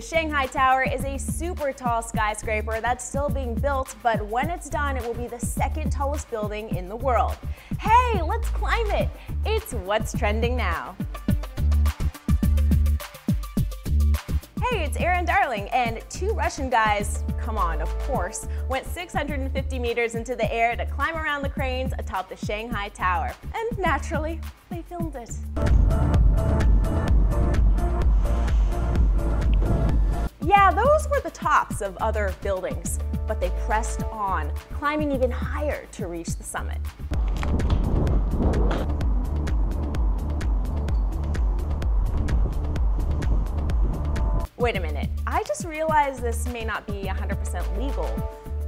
The Shanghai Tower is a super tall skyscraper that's still being built, but when it's done, it will be the second tallest building in the world. Hey, let's climb it! It's What's Trending Now. Hey, it's Erin Darling, and two Russian guys, come on, of course, went 650 meters into the air to climb around the cranes atop the Shanghai Tower. And naturally, they filmed it. Yeah, those were the tops of other buildings, but they pressed on, climbing even higher to reach the summit. Wait a minute, I just realized this may not be 100% legal,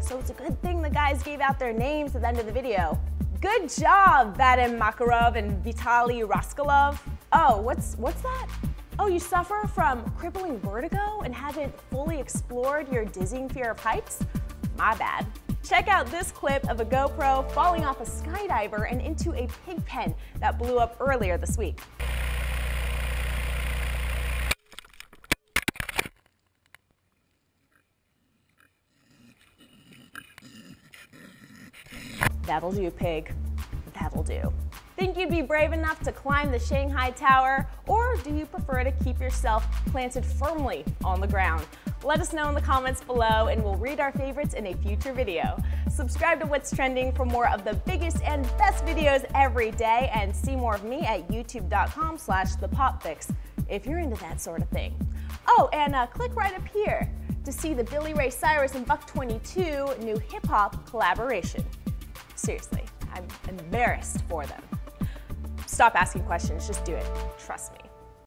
so it's a good thing the guys gave out their names at the end of the video. Good job, Vadim Makarov and Vitaly Raskolov. Oh, what's that? Oh, you suffer from crippling vertigo and haven't fully explored your dizzying fear of heights? My bad. Check out this clip of a GoPro falling off a skydiver and into a pig pen that blew up earlier this week. That'll do, pig. That'll do. Think you'd be brave enough to climb the Shanghai Tower, or do you prefer to keep yourself planted firmly on the ground? Let us know in the comments below, and we'll read our favorites in a future video. Subscribe to What's Trending for more of the biggest and best videos every day, and see more of me at youtube.com/thepopfix if you're into that sort of thing. Oh, and click right up here to see the Billy Ray Cyrus and Buck 22 new hip-hop collaboration. Seriously, I'm embarrassed for them. Stop asking questions, just do it, trust me.